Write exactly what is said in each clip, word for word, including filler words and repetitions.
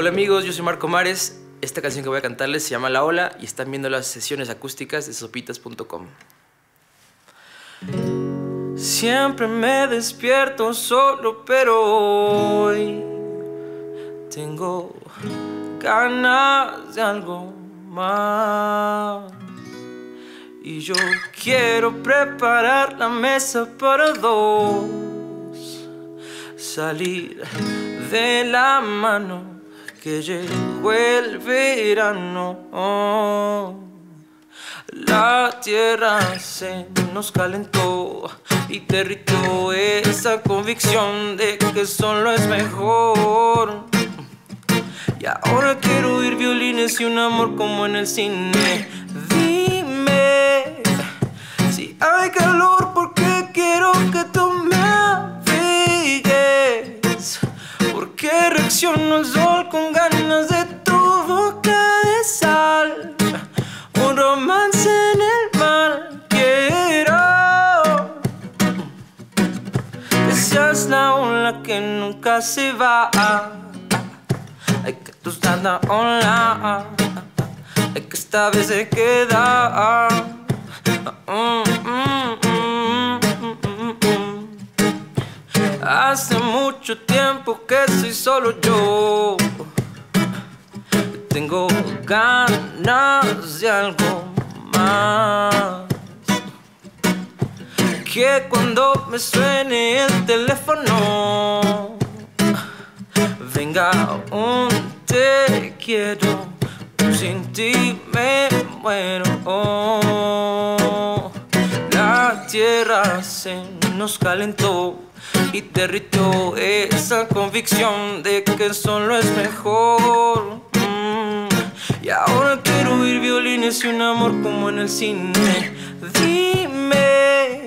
Hola amigos, yo soy Marco Mares. Esta canción que voy a cantarles se llama La Ola y están viendo las sesiones acústicas de sopitas punto com. Siempre me despierto solo, pero hoy tengo ganas de algo más. Y yo quiero preparar la mesa para dos, salir de la mano que llegó el verano. La tierra se nos calentó y derritió esa convicción de que solo es mejor. Y ahora quiero oír violines y un amor como en el cine. Dime si hay calor, porque quiero que tú me abrigues, porque reacciono al sol con ganas de tu boca de sal, un romance en el mar. Quiero que seas la ola que nunca se va, hay que tú seas la ola, hay que esta vez se queda. Hace mucho tiempo que soy solo yo, tengo ganas de algo más. Que cuando me suene el teléfono venga un te quiero, sin ti me muero. La tierra se nos calentó y derritió esa convicción de que solo es mejor. mm. Y ahora quiero oír violines y un amor como en el cine. Dime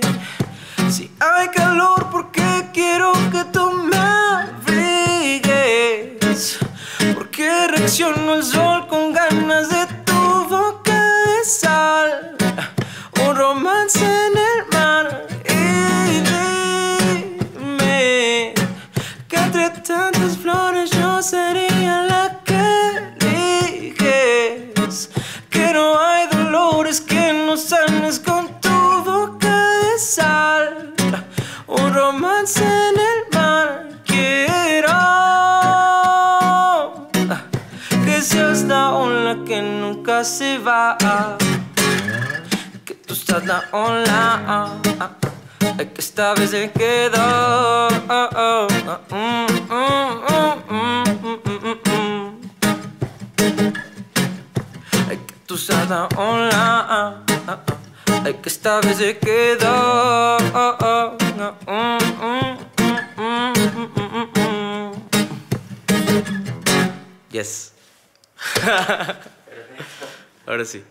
si hay calor, porque quiero que tú me abrigues, porque reacciono al sol con ganas de tu boca de sal, un romance en el mar. Tantas flores, yo sería la que eliges, que no hay dolores que no sanes con tu boca de sal, un romance en el mar. Quiero que seas la ola que nunca se va, que tú seas la ola, que esta vez se quedó. Tú seas la ola, que esta vez se quedó. Yes. Ahora sí.